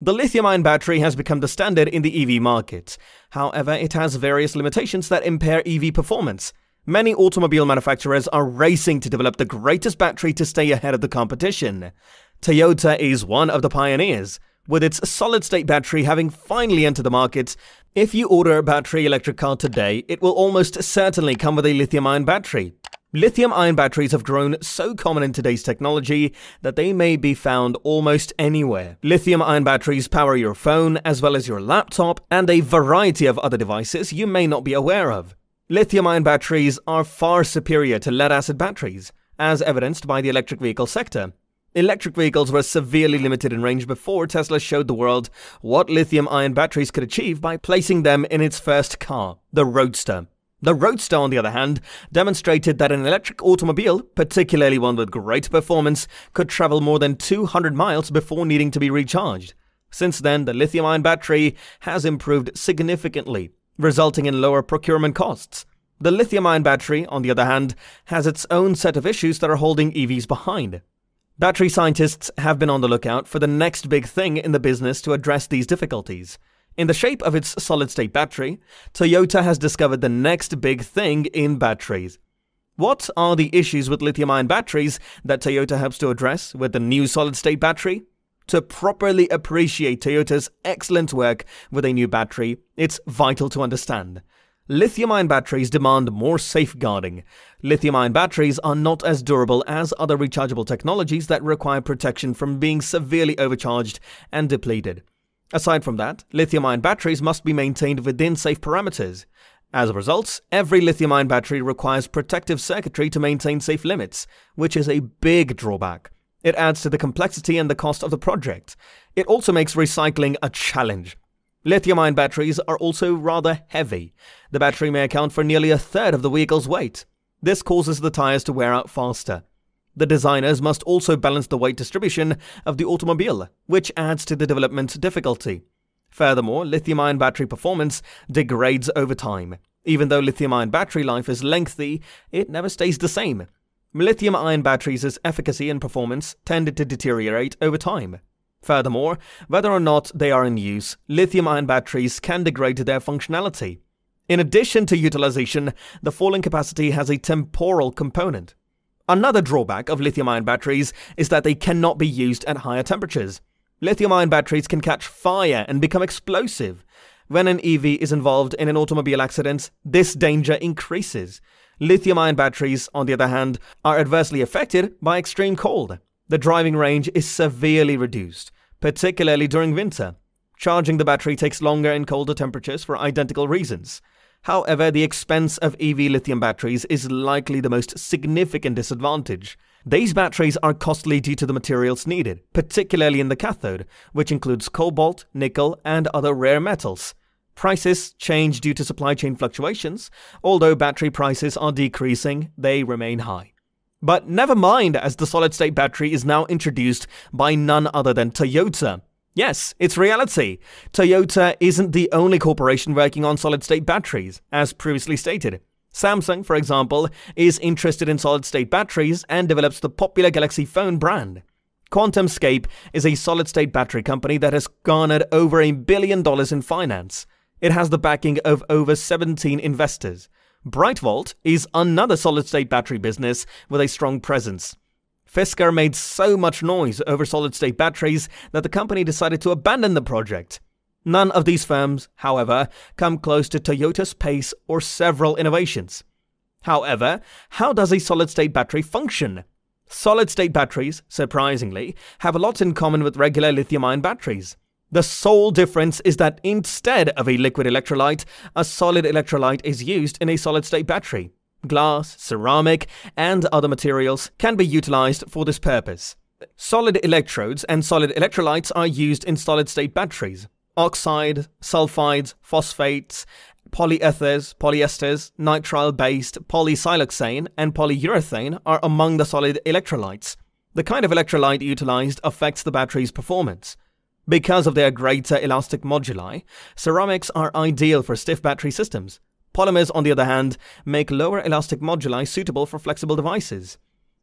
The lithium-ion battery has become the standard in the EV market. However, it has various limitations that impair EV performance. Many automobile manufacturers are racing to develop the greatest battery to stay ahead of the competition. Toyota is one of the pioneers, with its solid-state battery having finally entered the market. If you order a battery electric car today, it will almost certainly come with a lithium-ion battery. Lithium-ion batteries have grown so common in today's technology that they may be found almost anywhere. Lithium-ion batteries power your phone as well as your laptop and a variety of other devices you may not be aware of. Lithium-ion batteries are far superior to lead-acid batteries, as evidenced by the electric vehicle sector. Electric vehicles were severely limited in range before Tesla showed the world what lithium-ion batteries could achieve by placing them in its first car, the Roadster. The Roadster, on the other hand, demonstrated that an electric automobile, particularly one with great performance, could travel more than 200 miles before needing to be recharged. Since then, the lithium-ion battery has improved significantly, resulting in lower procurement costs. The lithium-ion battery, on the other hand, has its own set of issues that are holding EVs behind. Battery scientists have been on the lookout for the next big thing in the business to address these difficulties. In the shape of its solid-state battery, Toyota has discovered the next big thing in batteries. What are the issues with lithium-ion batteries that Toyota hopes to address with the new solid-state battery? To properly appreciate Toyota's excellent work with a new battery, it's vital to understand. Lithium-ion batteries demand more safeguarding. Lithium-ion batteries are not as durable as other rechargeable technologies that require protection from being severely overcharged and depleted. Aside from that, lithium-ion batteries must be maintained within safe parameters. As a result, every lithium-ion battery requires protective circuitry to maintain safe limits, which is a big drawback. It adds to the complexity and the cost of the project. It also makes recycling a challenge. Lithium-ion batteries are also rather heavy. The battery may account for nearly a third of the vehicle's weight. This causes the tires to wear out faster. The designers must also balance the weight distribution of the automobile, which adds to the development difficulty. Furthermore, lithium-ion battery performance degrades over time. Even though lithium-ion battery life is lengthy, it never stays the same. Lithium-ion batteries' efficacy and performance tended to deteriorate over time. Furthermore, whether or not they are in use, lithium-ion batteries can degrade their functionality. In addition to utilization, the falling capacity has a temporal component. Another drawback of lithium-ion batteries is that they cannot be used at higher temperatures. Lithium-ion batteries can catch fire and become explosive. When an EV is involved in an automobile accident, this danger increases. Lithium-ion batteries, on the other hand, are adversely affected by extreme cold. The driving range is severely reduced, particularly during winter. Charging the battery takes longer in colder temperatures for identical reasons. However, the expense of EV lithium batteries is likely the most significant disadvantage. These batteries are costly due to the materials needed, particularly in the cathode, which includes cobalt, nickel, and other rare metals. Prices change due to supply chain fluctuations. Although battery prices are decreasing, they remain high. But never mind, as the solid-state battery is now introduced by none other than Toyota. Yes, it's reality. Toyota isn't the only corporation working on solid-state batteries, as previously stated. Samsung, for example, is interested in solid-state batteries and develops the popular Galaxy phone brand. QuantumScape is a solid-state battery company that has garnered over $1 billion in finance. It has the backing of over 17 investors. BrightVolt is another solid-state battery business with a strong presence. Fisker made so much noise over solid-state batteries that the company decided to abandon the project. None of these firms, however, come close to Toyota's pace or several innovations. However, how does a solid-state battery function? Solid-state batteries, surprisingly, have a lot in common with regular lithium-ion batteries. The sole difference is that instead of a liquid electrolyte, a solid electrolyte is used in a solid-state battery. Glass, ceramic, and other materials can be utilized for this purpose. Solid electrodes and solid electrolytes are used in solid-state batteries. Oxide, sulfides, phosphates, polyethers, polyesters, nitrile-based polysiloxane, and polyurethane are among the solid electrolytes. The kind of electrolyte utilized affects the battery's performance. Because of their greater elastic moduli, ceramics are ideal for stiff battery systems. Polymers, on the other hand, make lower elastic moduli suitable for flexible devices.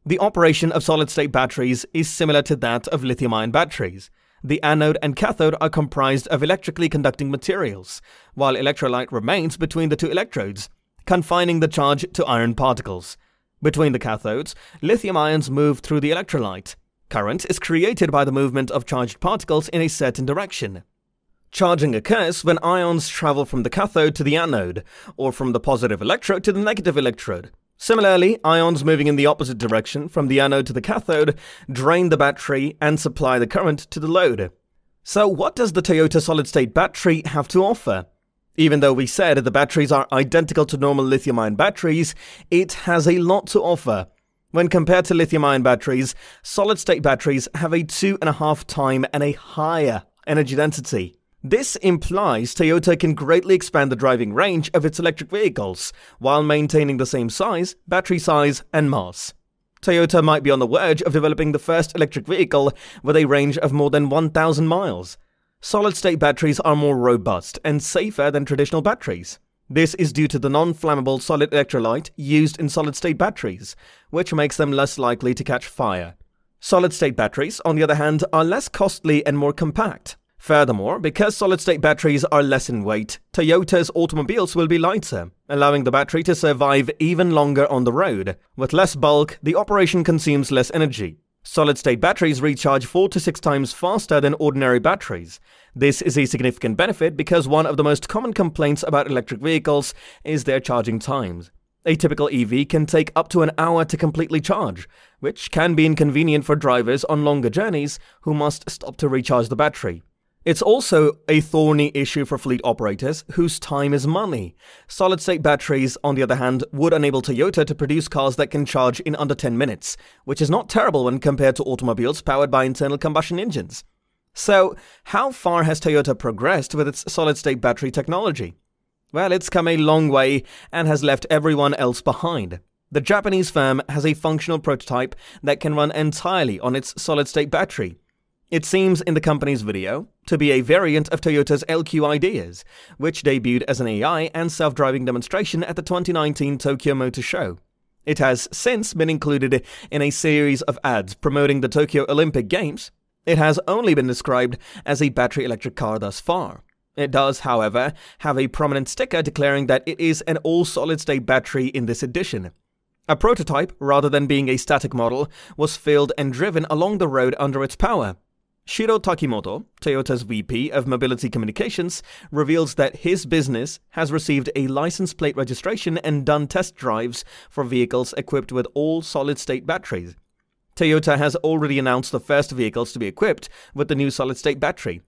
The operation of solid-state batteries is similar to that of lithium-ion batteries. The anode and cathode are comprised of electrically conducting materials, while electrolyte remains between the two electrodes, confining the charge to iron particles. Between the cathodes, lithium ions move through the electrolyte. Current is created by the movement of charged particles in a certain direction. Charging occurs when ions travel from the cathode to the anode, or from the positive electrode to the negative electrode. Similarly, ions moving in the opposite direction from the anode to the cathode drain the battery and supply the current to the load. So what does the Toyota solid-state battery have to offer? Even though we said the batteries are identical to normal lithium-ion batteries, it has a lot to offer. When compared to lithium-ion batteries, solid-state batteries have a 2.5 times and a higher energy density. This implies Toyota can greatly expand the driving range of its electric vehicles, while maintaining the same size, battery size, and mass. Toyota might be on the verge of developing the first electric vehicle with a range of more than 1,000 miles. Solid-state batteries are more robust and safer than traditional batteries. This is due to the non-flammable solid electrolyte used in solid-state batteries, which makes them less likely to catch fire. Solid-state batteries, on the other hand, are less costly and more compact. Furthermore, because solid-state batteries are less in weight, Toyota's automobiles will be lighter, allowing the battery to survive even longer on the road. With less bulk, the operation consumes less energy. Solid-state batteries recharge 4 to 6 times faster than ordinary batteries. This is a significant benefit because one of the most common complaints about electric vehicles is their charging times. A typical EV can take up to an hour to completely charge, which can be inconvenient for drivers on longer journeys who must stop to recharge the battery. It's also a thorny issue for fleet operators whose time is money. Solid-state batteries, on the other hand, would enable Toyota to produce cars that can charge in under 10 minutes, which is not terrible when compared to automobiles powered by internal combustion engines. So, how far has Toyota progressed with its solid-state battery technology? Well, it's come a long way and has left everyone else behind. The Japanese firm has a functional prototype that can run entirely on its solid-state battery. It seems in the company's video to be a variant of Toyota's LQ ideas, which debuted as an AI and self-driving demonstration at the 2019 Tokyo Motor Show. It has since been included in a series of ads promoting the Tokyo Olympic Games. It has only been described as a battery electric car thus far. It does, however, have a prominent sticker declaring that it is an all-solid-state battery in this edition. A prototype, rather than being a static model, was filled and driven along the road under its power. Shiro Takimoto, Toyota's VP of Mobility Communications, reveals that his business has received a license plate registration and done test drives for vehicles equipped with all solid-state batteries. Toyota has already announced the first vehicles to be equipped with the new solid-state battery.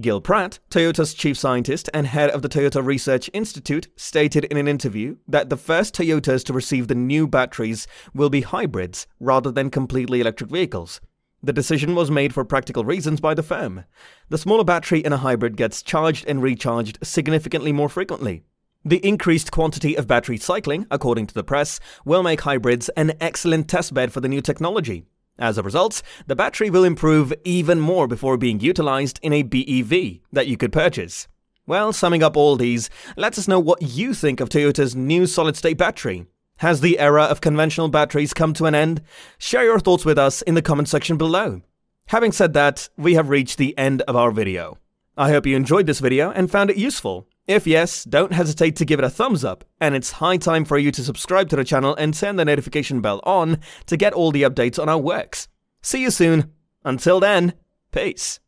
Gil Pratt, Toyota's chief scientist and head of the Toyota Research Institute, stated in an interview that the first Toyotas to receive the new batteries will be hybrids rather than completely electric vehicles. The decision was made for practical reasons by the firm. The smaller battery in a hybrid gets charged and recharged significantly more frequently. The increased quantity of battery cycling, according to the press, will make hybrids an excellent testbed for the new technology. As a result, the battery will improve even more before being utilized in a BEV that you could purchase. Well, summing up all these, let us know what you think of Toyota's new solid-state battery. Has the era of conventional batteries come to an end? Share your thoughts with us in the comment section below. Having said that, we have reached the end of our video. I hope you enjoyed this video and found it useful. If yes, don't hesitate to give it a thumbs up, and it's high time for you to subscribe to the channel and turn the notification bell on to get all the updates on our works. See you soon. Until then, peace.